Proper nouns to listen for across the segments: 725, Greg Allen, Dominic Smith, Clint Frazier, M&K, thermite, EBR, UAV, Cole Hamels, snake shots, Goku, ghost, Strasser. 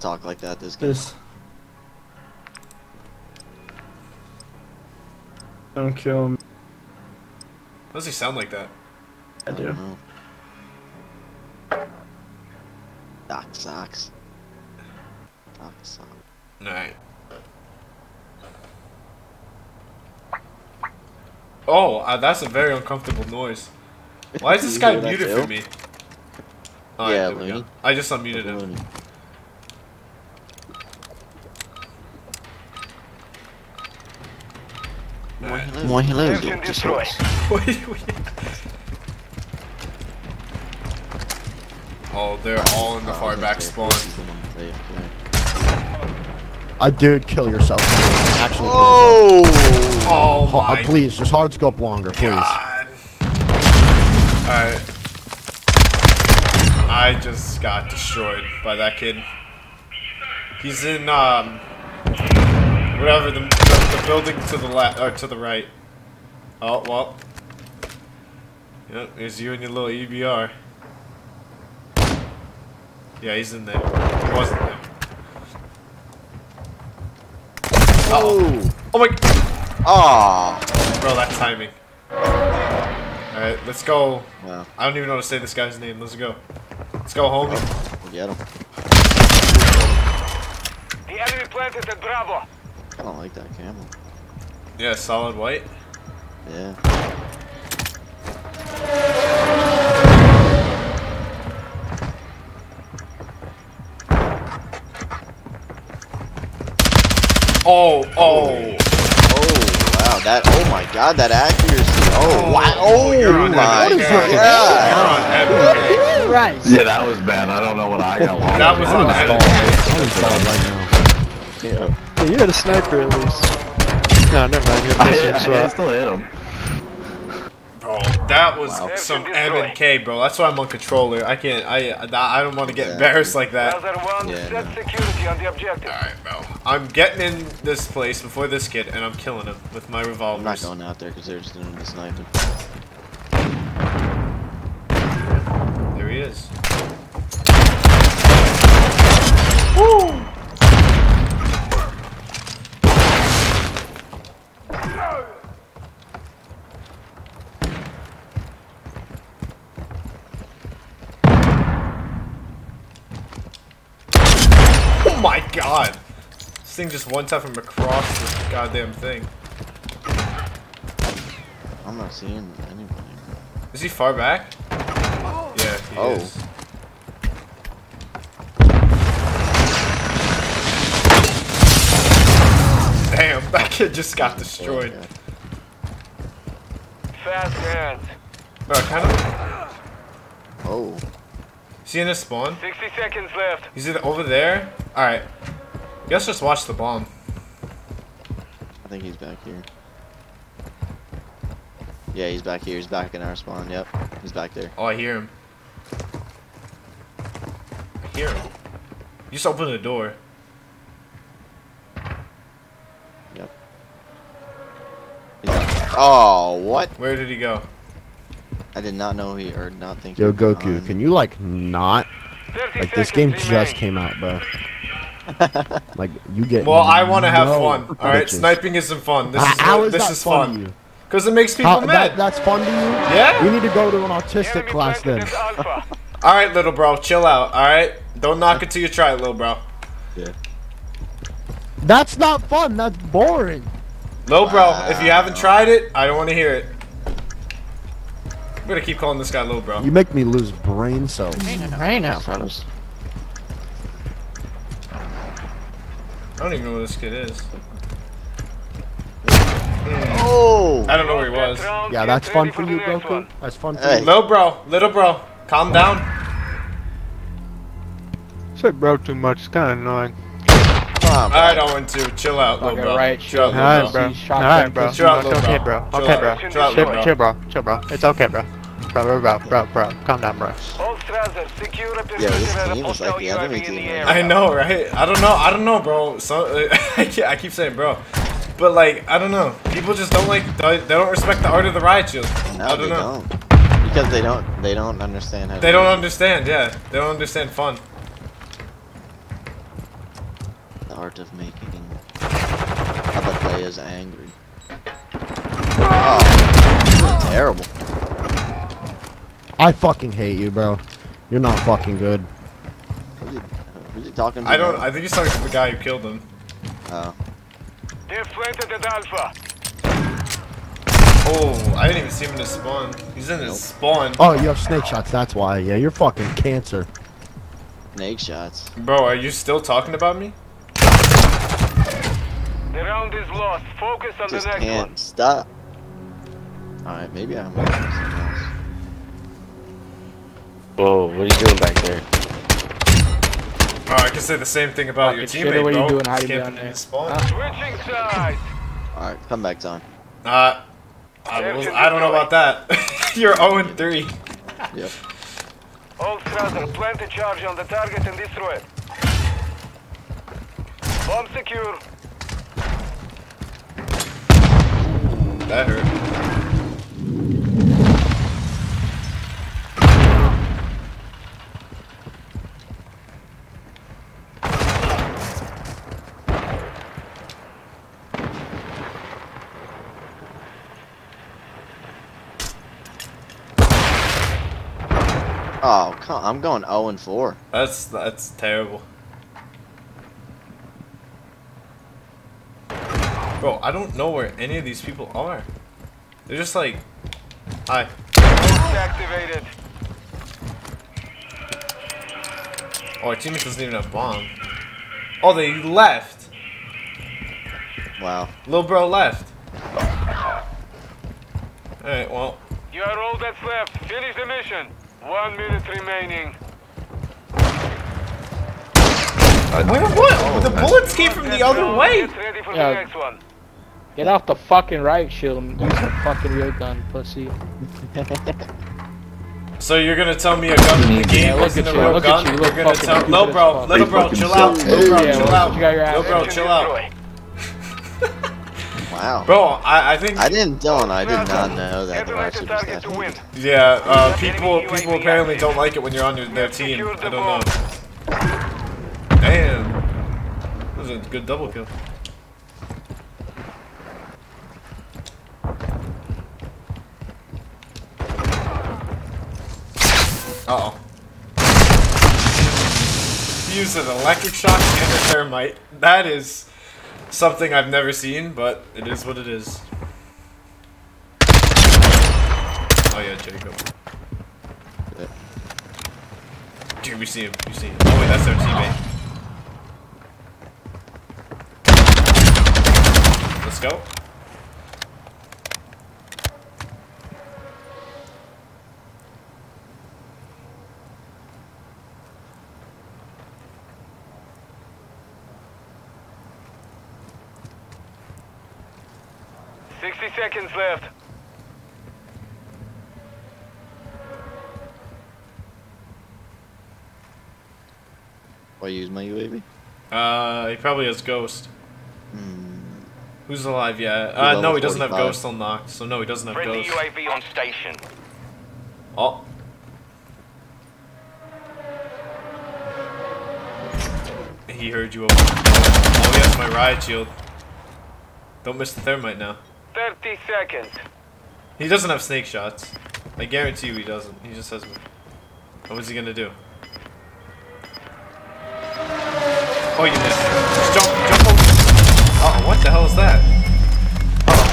talk like that this game. Don't kill him. Why does he sound like that? I do. Doc socks. Doc socks. Alright. Oh, that's a very uncomfortable noise. Why is this guy muted for me? All yeah, right, Looney. I just unmuted him. Why he lives? Destroy. Oh, they're all in the far back spawn. I did kill yourself. Actually, oh my. Please, just hard scope longer, please. Alright. I just got destroyed by that kid. He's in whatever the building to the left or to the right. Oh well. Yep, there's you and your little EBR. Yeah, he's in there. He wasn't there. Uh-oh. Oh my. Oh. Bro, that timing. Alright, let's go. Wow. I don't even know how to say this guy's name. Let's go. Let's go, homie. We'll get him. The enemy planted at Bravo. I don't like that camel. Yeah, solid white. Yeah. Oh my god, that accuracy. Oh wow. Oh my god. Yeah, that was bad. I don't know what I got. That was on the right now. Yeah, you had a sniper at least. No, never mind. You I still hit him. Bro, that was some M&K, bro. That's why I'm on controller. I can't. I don't want to get embarrassed like that. Security on the objective. All right, bro. I'm getting in this place before this kid, and I'm killing him with my revolvers. I'm not going out there because they're just doing the sniping. There he is. Woo! Oh my god! This thing just one tap him across this goddamn thing. I'm not seeing anybody. Is he far back? Oh. Yeah, he is. Damn, that kid just got destroyed. Fast hands. Bro, kind of. Oh. Is he in his spawn? 60 seconds left. He's either over there. Alright. Let's just watch the bomb. I think he's back here. Yeah, he's back here. He's back in our spawn. Yep. He's back there. Oh, I hear him. I hear him. You just open the door. Yep. He's back. Oh, what? Where did he go? I did not know he or not think. Yo, Goku, can you like not? Like this game just came out, bro. Like you get. Well, I want to have fun. All right, sniping isn't fun. This is fun. Because it makes people mad. That's fun to you. Yeah. We need to go to an autistic class then. All right, little bro, chill out. All right, don't knock it till you try it, little bro. Yeah. That's not fun. That's boring. Little bro, if you haven't tried it, I don't want to hear it. I'm gonna keep calling this guy little bro. You make me lose brain cells. Brain cells. I don't even know where this kid is. Oh! I don't know where he was. Yeah, that's fun for you, Goku. That's fun for you. Little bro, calm down. Said bro too much. It's kind of annoying. Alright, I went to chill out, little bro. Alright, bro. Alright, bro. Chill out, okay, bro. Okay, bro. Chill, bro. Chill, bro. It's okay, bro. Bro. Calm down, bro. Yeah, this game is like the enemy team. I know, right? I don't know, bro. So I keep saying, bro, but like, I don't know. People just don't like. They don't respect the art of the riot shield. No, I don't know. Because they don't understand how. They don't understand. Yeah, they don't understand fun. art of making other players angry. Oh, this is terrible. I fucking hate you, bro. You're not fucking good. Who's he talking to? I don't. I think he's talking to the guy who killed him. Oh. They're planted at Alpha. Oh, I didn't even see him in his spawn. He's in his spawn. Oh, you have snake shots. That's why. Yeah, you're fucking cancer. Snake shots. Bro, are you still talking about me? The round is lost. Focus on the next one. Stop. All right, maybe I'm watching something else. Whoa, what are you doing back there? Oh, I can say the same thing about your teammate, bro. You doing camping in his spawn. Switching sides. All right, come back, Tom. I don't know about that. You're 0-3. Yep. All Strasser, plant a charge on the target and destroy it. Bomb secure. That hurt. Oh, come on. I'm going 0-4. That's terrible. Bro, I don't know where any of these people are. They're just like, hi. Activated. Oh, our teammate doesn't even have bomb. Oh, they left. Wow. Lil bro left. Alright, well. You are all that's left. Finish the mission. 1 minute remaining. Where what? Oh, the bullets came from the other way! Get ready for the next one. Get off the fucking riot shield and use the fucking real gun, pussy. So you're gonna tell me a gun in the game wasn't a real gun? You're gonna tell me... No bro, little bro, chill out. Little bro, chill out. Little bro, chill out. Wow. Bro, I think... I did not know that the riot shield was that thing. Yeah, people apparently don't like it when you're on their team. I don't know. Damn. That was a good double kill. Uh oh. He used an electric shock and a thermite. That is something I've never seen, but it is what it is. Oh yeah, Jacob. Yeah. Dude, we see him. We see him. Oh wait, that's our teammate. Go. Sixty seconds left. Why use my UAV? He probably has ghost. Who's alive yet? No, he doesn't have ghost on lock, so no, he doesn't have ghost. Friendly UAV on station. Oh. He heard you over. Oh, he has my riot shield. Don't miss the thermite now. 30 seconds. He doesn't have snake shots. I guarantee you he doesn't. He just has me. What was he gonna do? Oh, you missed. Just jump over. Oh, what the hell is that? Oh.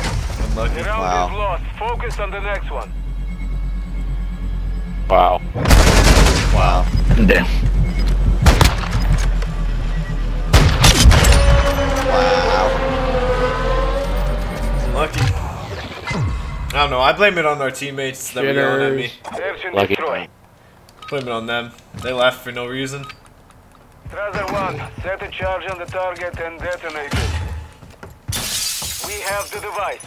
Oh. Unlucky. The round is lost. Focus on the next one. Wow. Wow. Damn. Wow. Unlucky. I don't know. I blame it on our teammates that were yelling at me. Lucky. Blame it on them. They laughed for no reason. Strasser 1, set a charge on the target and detonate it. We have the device.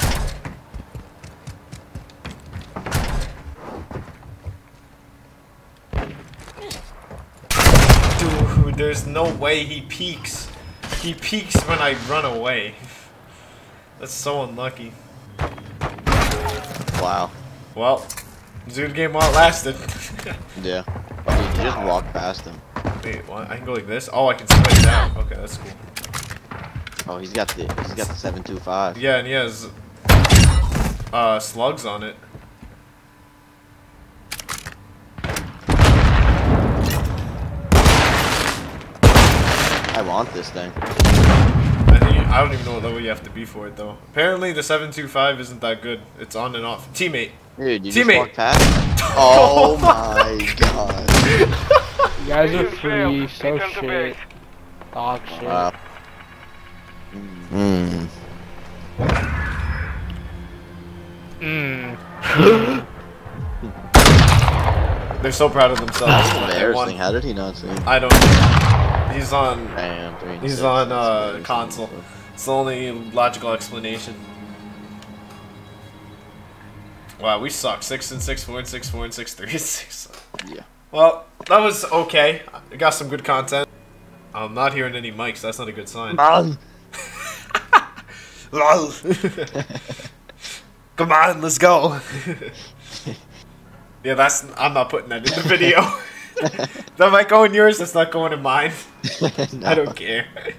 Dude, there's no way he peeks. He peeks when I run away. That's so unlucky. Wow. Well, Zoom game while it lasted. Yeah. You just walk past him. Wait, what? I can go like this? Oh, I can split it down. Okay, that's cool. Oh, he's got the 725. Yeah, and he has slugs on it. I want this thing. I don't even know what level you have to be for it though. Apparently the 725 isn't that good. It's on and off. Teammate. Dude, you just walked past. Oh my god. You guys are free. So shit. Dog shit. They're so proud of themselves. That's embarrassing. How did he not see? I don't know. He's on. Damn, he's on console. It's the only logical explanation. Wow, we suck. 6 and 6, 4 and 6, 4 and 6, 3 and 6. Yeah. Well, that was okay. I got some good content. I'm not hearing any mics. That's not a good sign. Come on, let's go. Yeah, that's. I'm not putting that in the video. That might go in yours. That's not going in mine. No. I don't care.